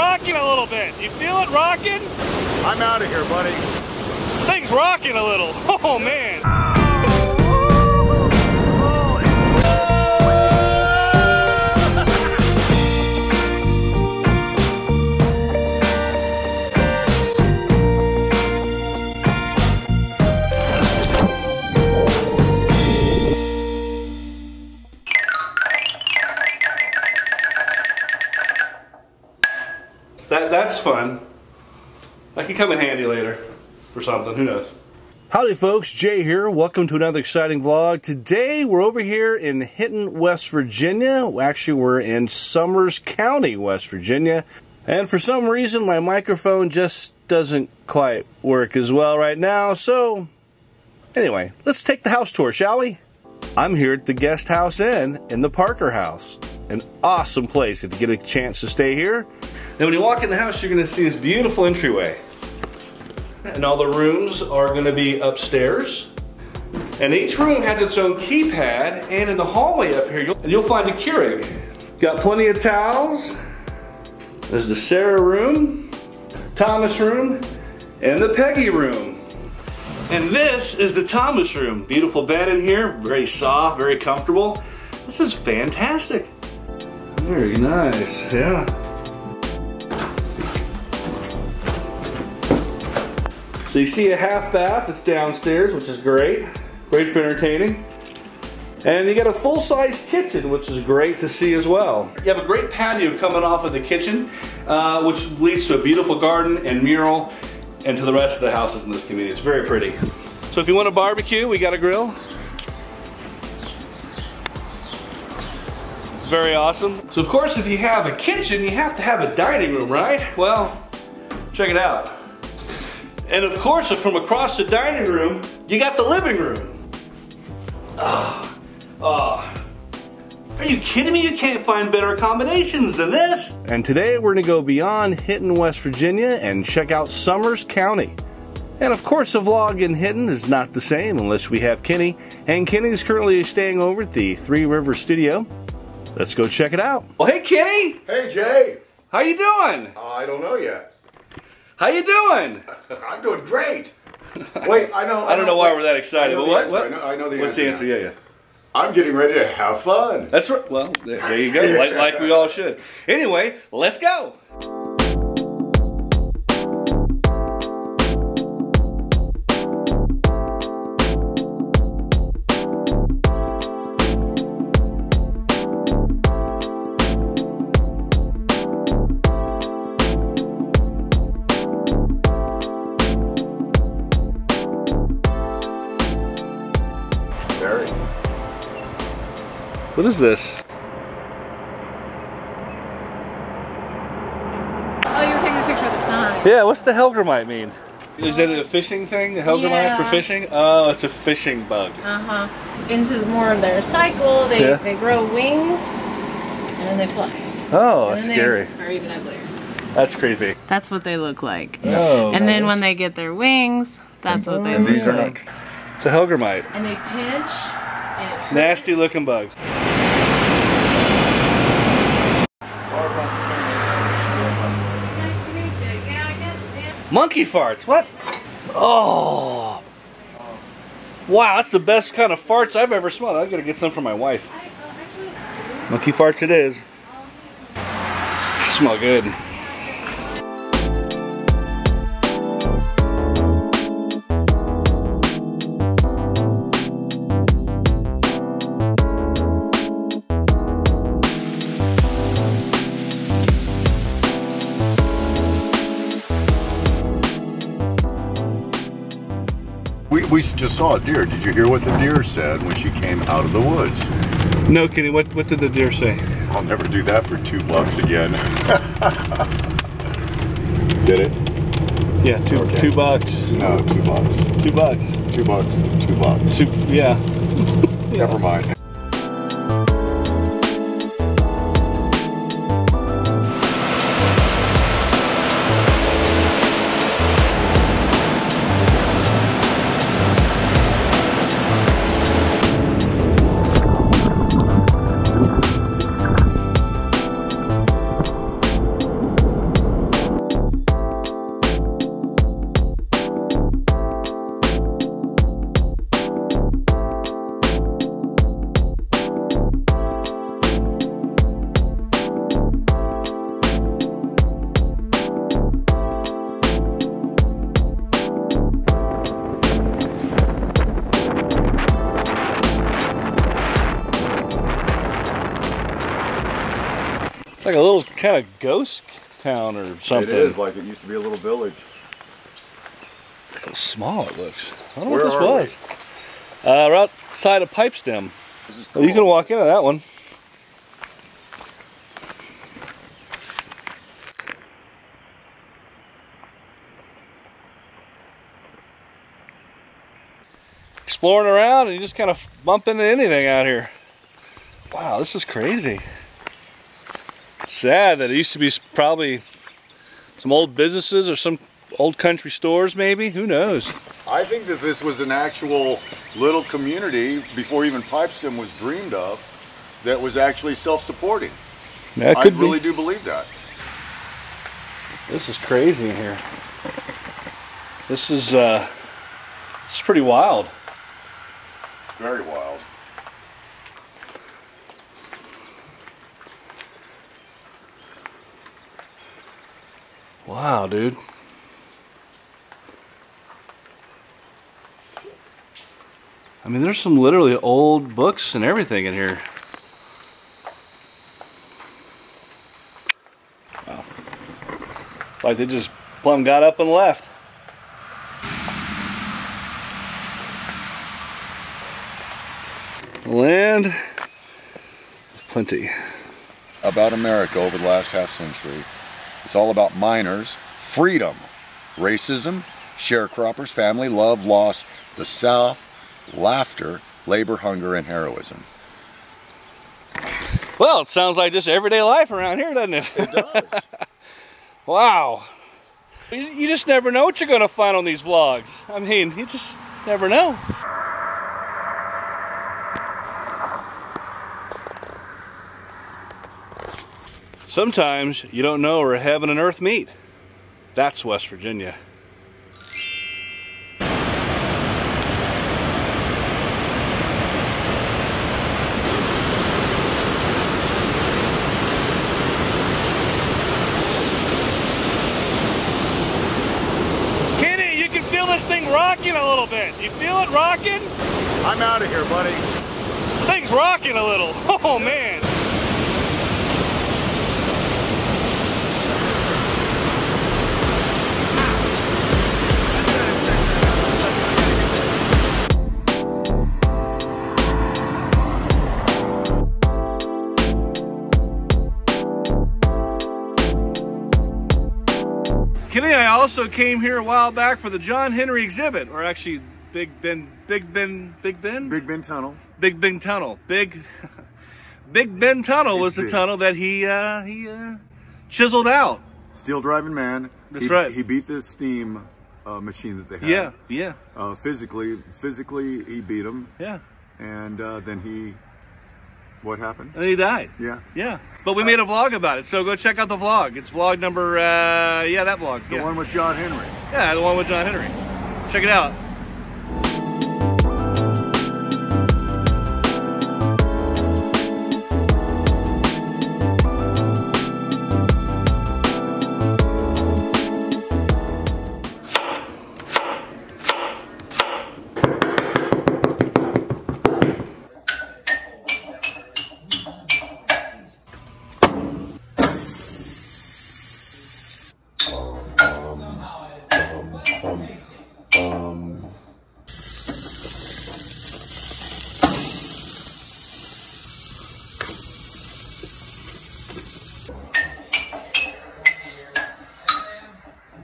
rocking a little bit. You feel it rocking? I'm out of here, buddy. This thing's rocking a little. Oh, man. That's fun. That could come in handy later for something, who knows. Howdy folks, Jay here. Welcome to another exciting vlog. Today we're over here in Hinton, West Virginia. Actually, we're in Summers County, West Virginia. And for some reason my microphone just doesn't quite work as well right now. So anyway, let's take the house tour, shall we? I'm here at the Guest House Inn in the Parker House. An awesome place if you get a chance to stay here. Then when you walk in the house, you're going to see this beautiful entryway. And all the rooms are going to be upstairs. And each room has its own keypad, and in the hallway up here, you'll find a Keurig. Got plenty of towels. There's the Sarah room, Thomas room, and the Peggy room. And this is the Thomas room. Beautiful bed in here, very soft, very comfortable. This is fantastic. Very nice, yeah. So you see a half bath that's downstairs, which is great. Great for entertaining. And you got a full-size kitchen, which is great to see as well. You have a great patio coming off of the kitchen, which leads to a beautiful garden and mural, and to the rest of the houses in this community. It's very pretty. So if you want a barbecue, we got a grill. Very awesome. So of course, if you have a kitchen, you have to have a dining room, right? Well, check it out. And of course, from across the dining room, you got the living room. Are you kidding me? You can't find better combinations than this. And today we're gonna go beyond Hinton, West Virginia and check out Summers County. And of course, a vlog in Hinton is not the same unless we have Kenny. And Kenny's currently staying over at the Three Rivers Studio. Let's go check it out. Well, hey, Kenny. Hey, Jay. How you doing? I don't know yet. How you doing? I'm doing great. Wait, I don't know why we're that excited. But what's the answer? Yeah. I'm getting ready to have fun. That's right. Well, there you go. like we all should. Anyway, let's go. What is this? Oh, you were taking a picture of the sign. Yeah, what's the Hellgrammite mean? Is that a fishing thing? The Hellgrammite for fishing? Oh, it's a fishing bug. Into more of their cycle, they grow wings, and then they fly. Oh, that's scary. Or even uglier. That's creepy. That's what they look like. Oh, and then when they get their wings, that's what they look like. It's a Hellgrammite. And they pinch. And nasty looking bugs. Monkey farts, what? Oh! Wow, that's the best kind of farts I've ever smelled. I gotta get some for my wife. Monkey farts it is. They smell good. We just saw a deer. Did you hear what the deer said when she came out of the woods? No, Kenny. What did the deer say? I'll never do that for $2 again. Did it? Yeah, $2. No, $2. $2. $2. $2. Yeah. Never mind. It's like a little kind of ghost town or something. It is, like it used to be a little village. Look how small it looks. I don't know what this was. We're outside of Pipestem. This is cool. You can walk into that one. Exploring around and you just kind of bump into anything out here. Wow, this is crazy. Sad that it used to be probably some old businesses or some old country stores maybe, who knows. I think that this was an actual little community before even Pipestem was dreamed of that was actually self-supporting. I really do believe that. This is crazy in here. This is pretty wild. Very wild. Wow, dude. I mean, there's some literally old books and everything in here. Wow. Like they just plumb got up and left. Land, plenty. About America over the last half century. It's all about miners, freedom, racism, sharecroppers, family, love, loss, the South, laughter, labor, hunger, and heroism. Well, it sounds like just everyday life around here, doesn't it? It does. Wow. You just never know what you're going to find on these vlogs. I mean, you just never know. Sometimes you don't know where heaven and earth meet. That's West Virginia. Kenny, you can feel this thing rocking a little bit. You feel it rocking? I'm out of here, buddy. This thing's rocking a little. Oh, man. Kenny, I also came here a while back for the John Henry exhibit, or actually Big Bend Tunnel was the tunnel that he chiseled out. Steel driving man. That's right. He beat this steam machine that they had. Yeah, yeah. Physically he beat him. Yeah. And then he, what happened? And he died. Yeah. Yeah. But we made a vlog about it, so go check out the vlog. It's vlog number, yeah, that vlog. The one with John Henry. Yeah, the one with John Henry. Check it out.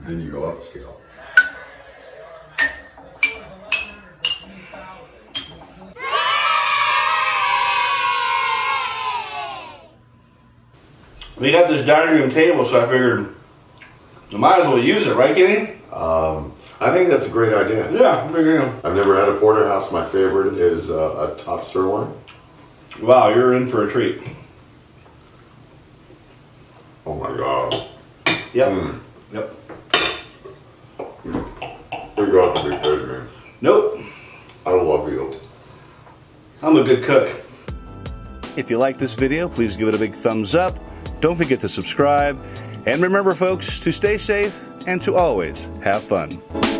Then you go upscale. We got this dining room table, so I figured you might as well use it, right, Kenny? I think that's a great idea. Yeah, I figured. I've never had a porterhouse. My favorite is a top sirloin. Wow, you're in for a treat. Oh my God. Yep. Mm. Yep. You got to be kidding me. Nope. I love you. I'm a good cook. If you like this video, please give it a big thumbs up. Don't forget to subscribe. And remember, folks, to stay safe and to always have fun.